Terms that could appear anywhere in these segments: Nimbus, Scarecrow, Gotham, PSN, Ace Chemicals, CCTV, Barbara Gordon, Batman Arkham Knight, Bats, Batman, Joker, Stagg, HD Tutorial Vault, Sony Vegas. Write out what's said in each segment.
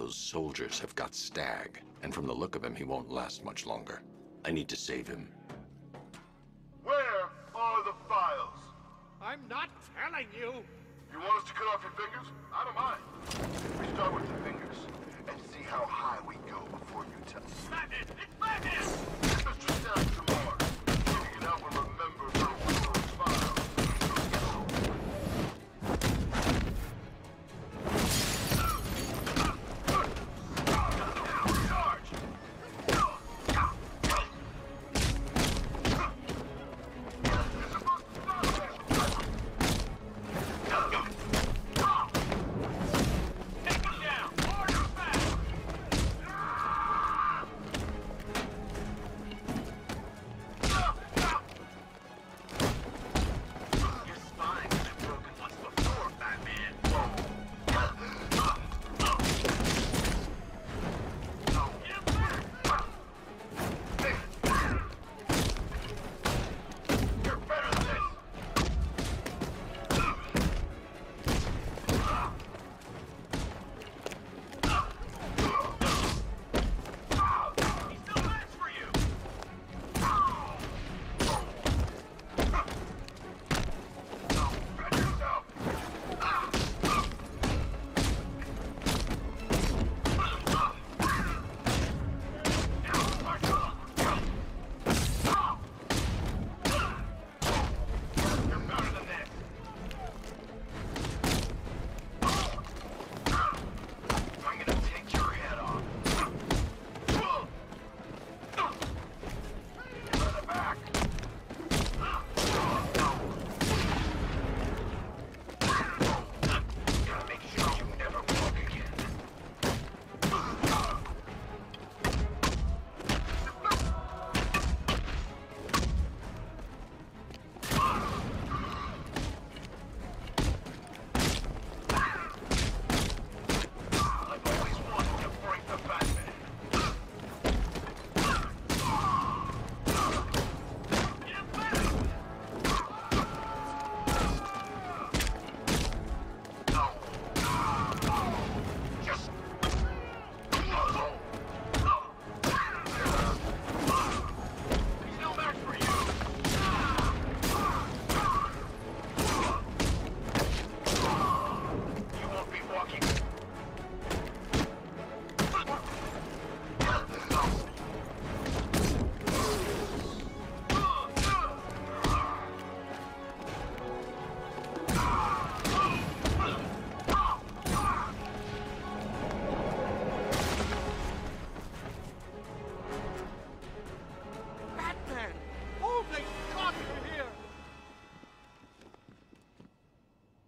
Those soldiers have got Stagg, and from the look of him, he won't last much longer. I need to save him. Where are the files? I'm not telling you! You want us to cut off your fingers? I don't mind. We start with the fingers, and see how high we go before you tell us. Madness! It's madness! Mr. Stagg tomorrow. You now will remember the world's files.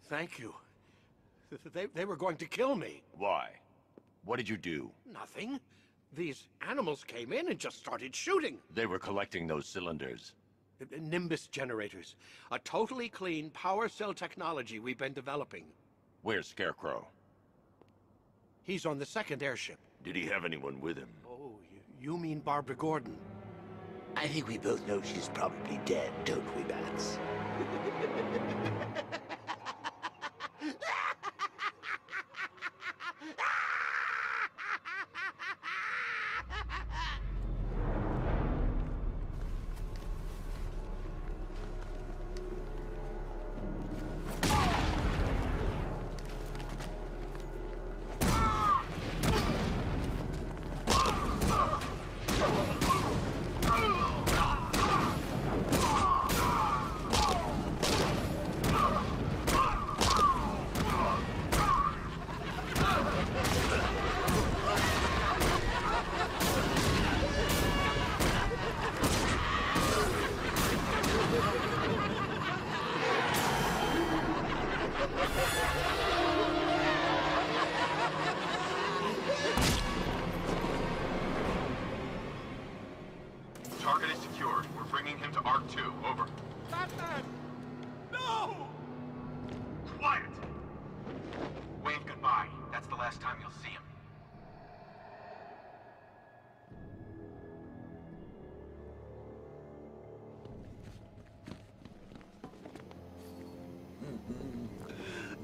Thank you. They were going to kill me. Why? What did you do? Nothing. These animals came in and just started shooting. They were collecting those cylinders. Nimbus generators. A totally clean power cell technology we've been developing. Where's Scarecrow? He's on the second airship. Did he have anyone with him? Oh, you mean Barbara Gordon? I think we both know she's probably dead, don't we, Bats?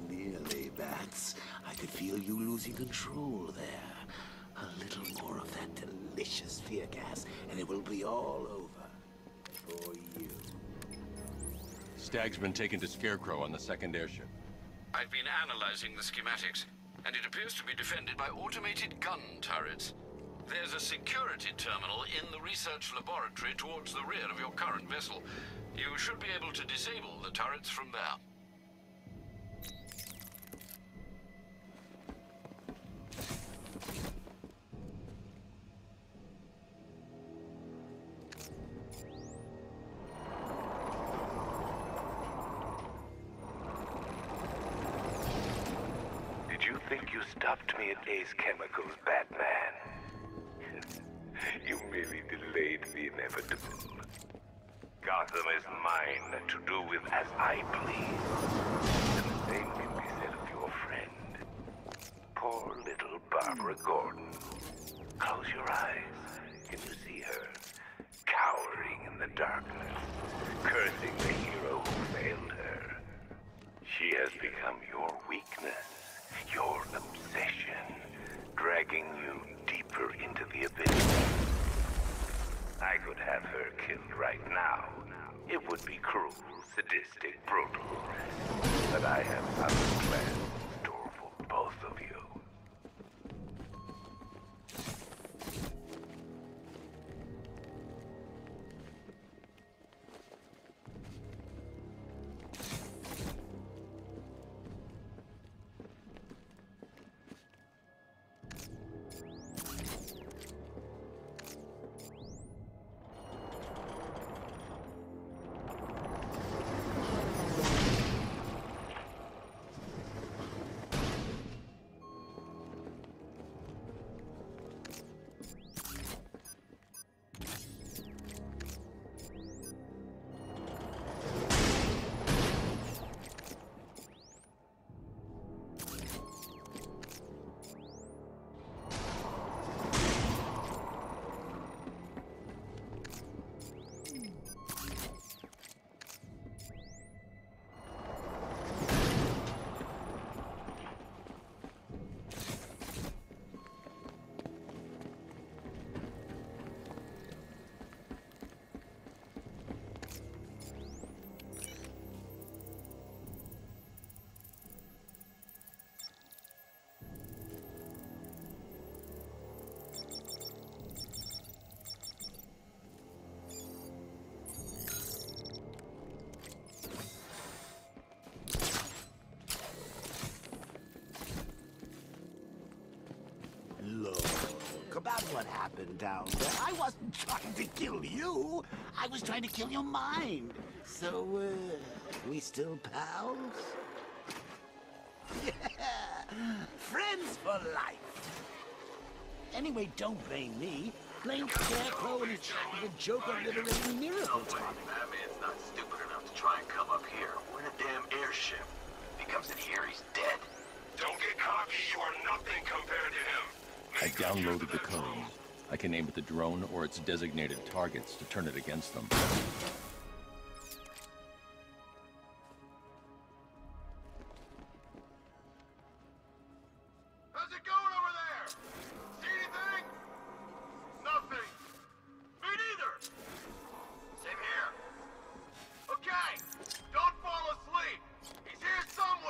Nearly, Bats. I could feel you losing control there. a little more of that delicious fear gas, and it will be all over for you. Stagg's been taken to Scarecrow on the second airship. I've been analyzing the schematics, and it appears to be defended by automated gun turrets. There's a security terminal in the research laboratory towards the rear of your current vessel. You should be able to disable the turrets from there. Think you stopped me at Ace Chemicals, Batman? You merely delayed the inevitable. Gotham is mine to do with as I please. And the same can be said of your friend. Poor little Barbara Gordon. Close your eyes. Can you see her? Cowering in the darkness, cursing the hero who failed her. She has become your weakness. Your obsession, dragging you deeper into the abyss. I could have her killed right now. It would be cruel, sadistic, brutal. But I have other plans in store for both of you. About what happened down there. I wasn't trying to kill you. I was trying to kill your mind. So, we still pals? Yeah, friends for life. Anyway, don't blame me. Blame Scarecrow and the Joker liberating miracle. No way, Batman's not stupid enough to try and come up here. We're in a damn airship. If he comes in here, he's dead. Don't get cocky. You are nothing compared to him. I downloaded the code. I can aim at the drone or its designated targets to turn it against them. How's it going over there? See anything? Nothing. Me neither. Same here. Okay, don't fall asleep. He's here somewhere.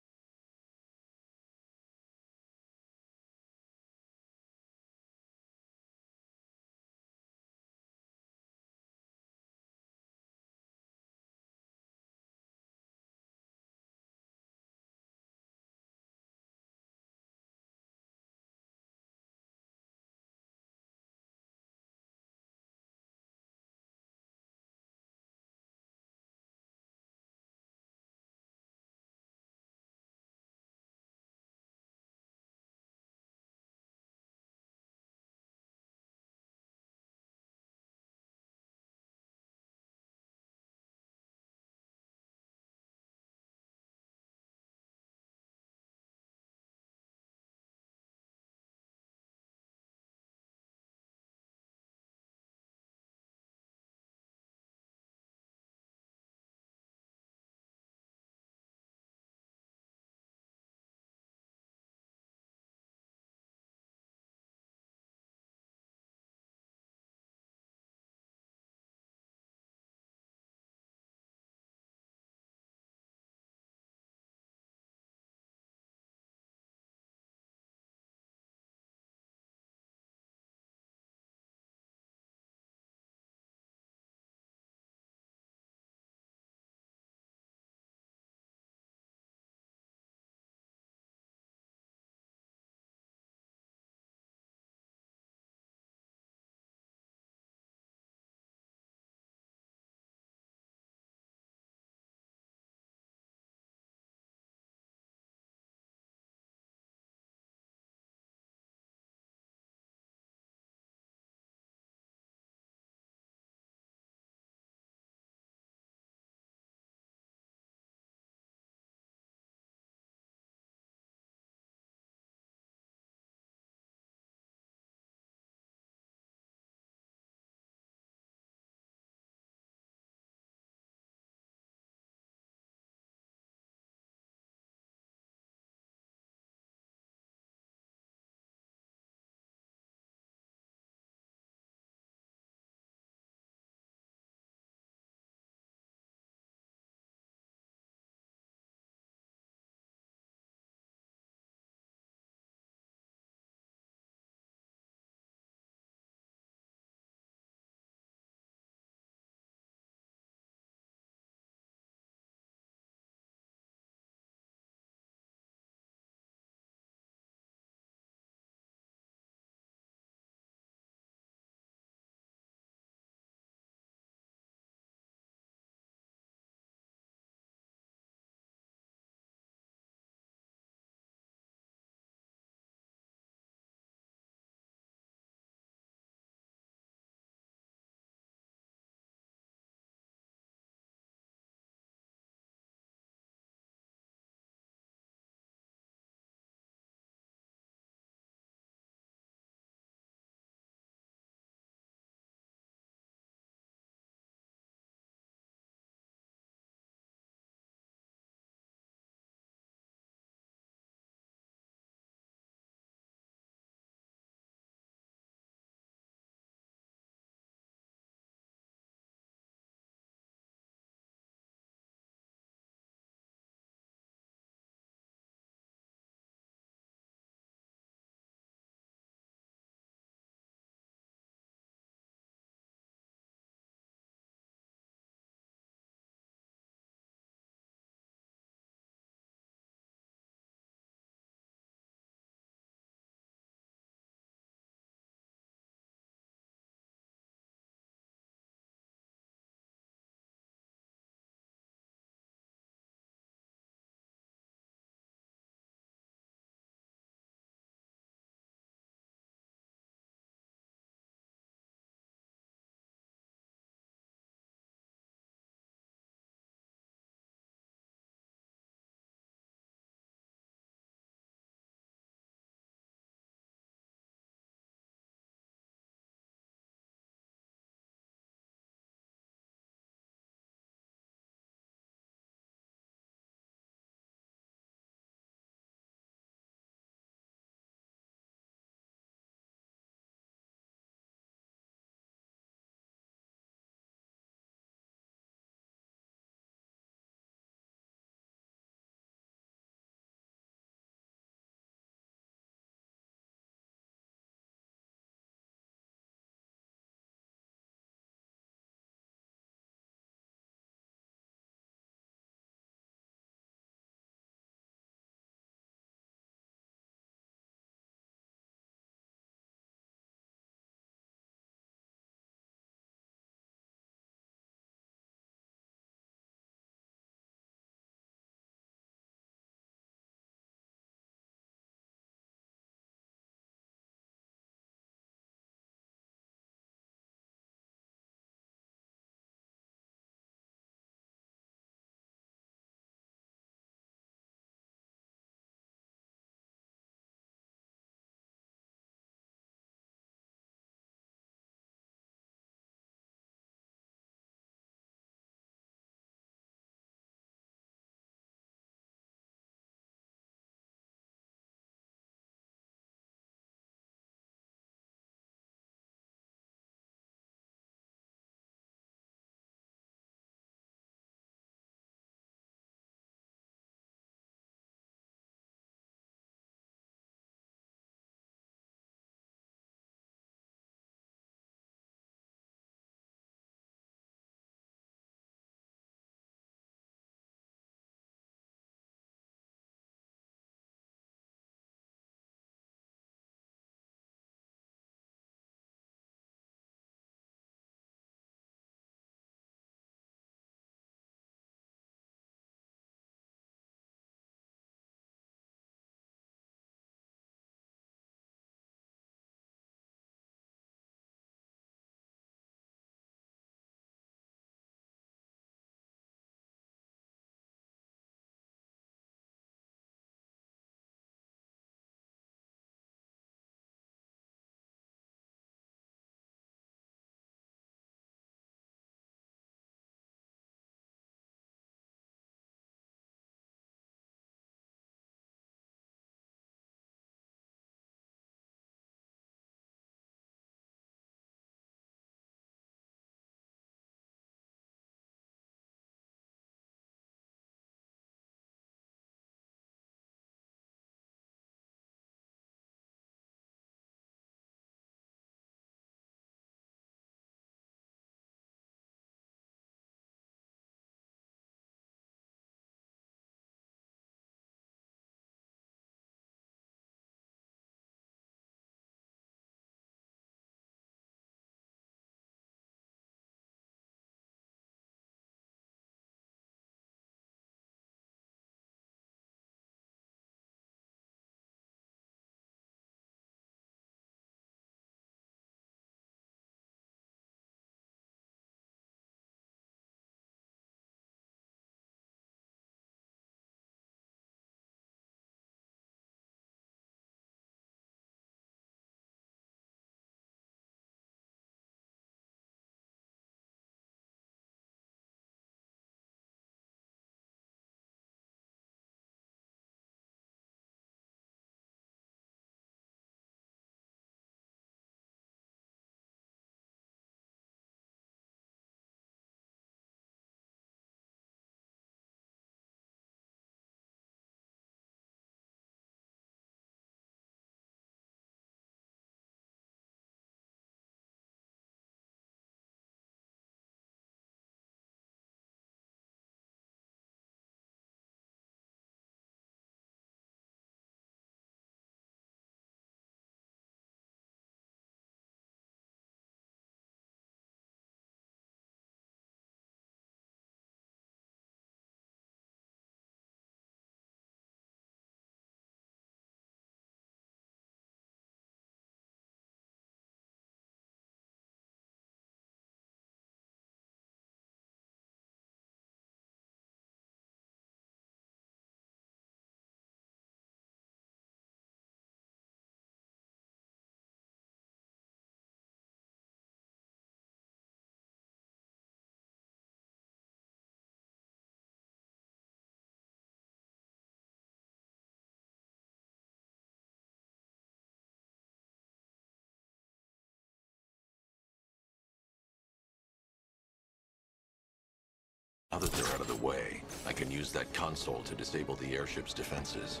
that they're out of the way, I can use that console to disable the airship's defenses.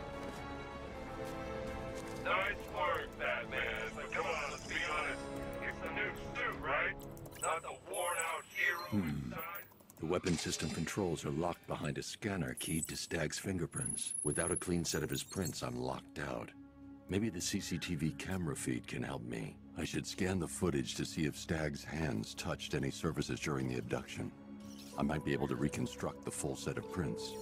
Nice work, Batman. But come on, let's be honest. It's the new suit, right? Not the worn-out hero inside. The weapon system controls are locked behind a scanner keyed to Stagg's fingerprints. Without a clean set of his prints, I'm locked out. Maybe the CCTV camera feed can help me. I should scan the footage to see if Stagg's hands touched any surfaces during the abduction. I might be able to reconstruct the full set of prints.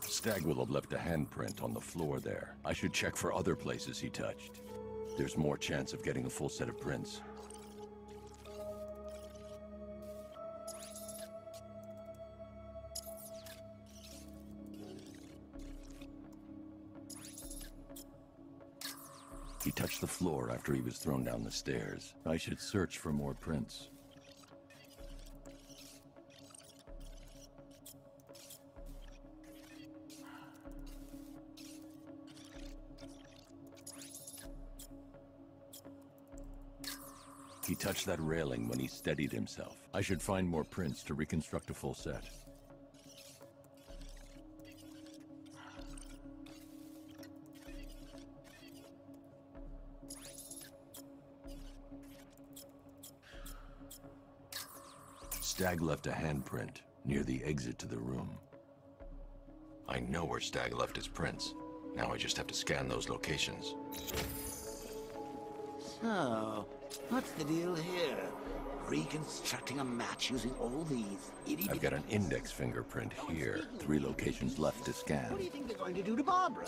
Stagg will have left a handprint on the floor there. I should check for other places he touched. There's more chance of getting a full set of prints. He touched the floor after he was thrown down the stairs. I should search for more prints. He touched that railing when he steadied himself. I should find more prints to reconstruct a full set. Stagg left a handprint near the exit to the room. I know where Stagg left his prints. Now I just have to scan those locations. So, what's the deal here? Reconstructing a match using all these idiots. I've got an index fingerprint here. 3 locations left to scan. What do you think they're going to do to Barbara?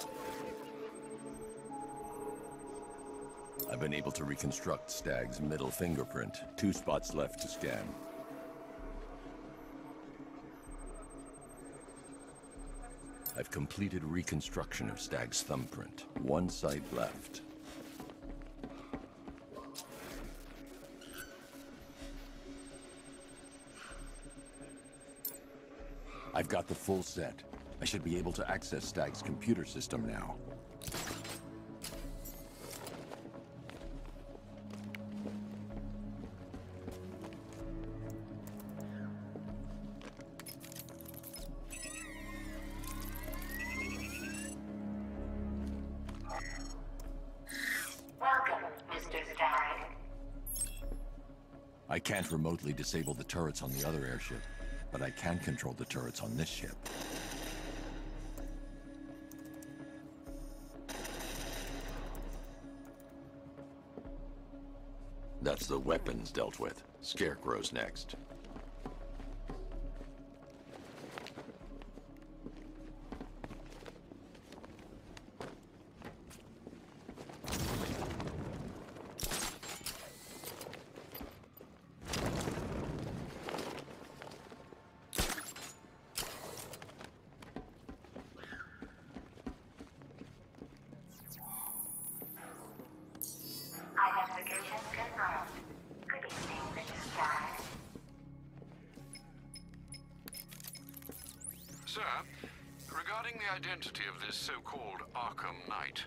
I've been able to reconstruct Stagg's middle fingerprint. 2 spots left to scan. I've completed reconstruction of Stagg's thumbprint. 1 site left. I've got the full set. I should be able to access Stagg's computer system now. I can't remotely disable the turrets on the other airship, but I can control the turrets on this ship. That's the weapons dealt with. Scarecrow's next. Sir, regarding the identity of this so-called Arkham Knight,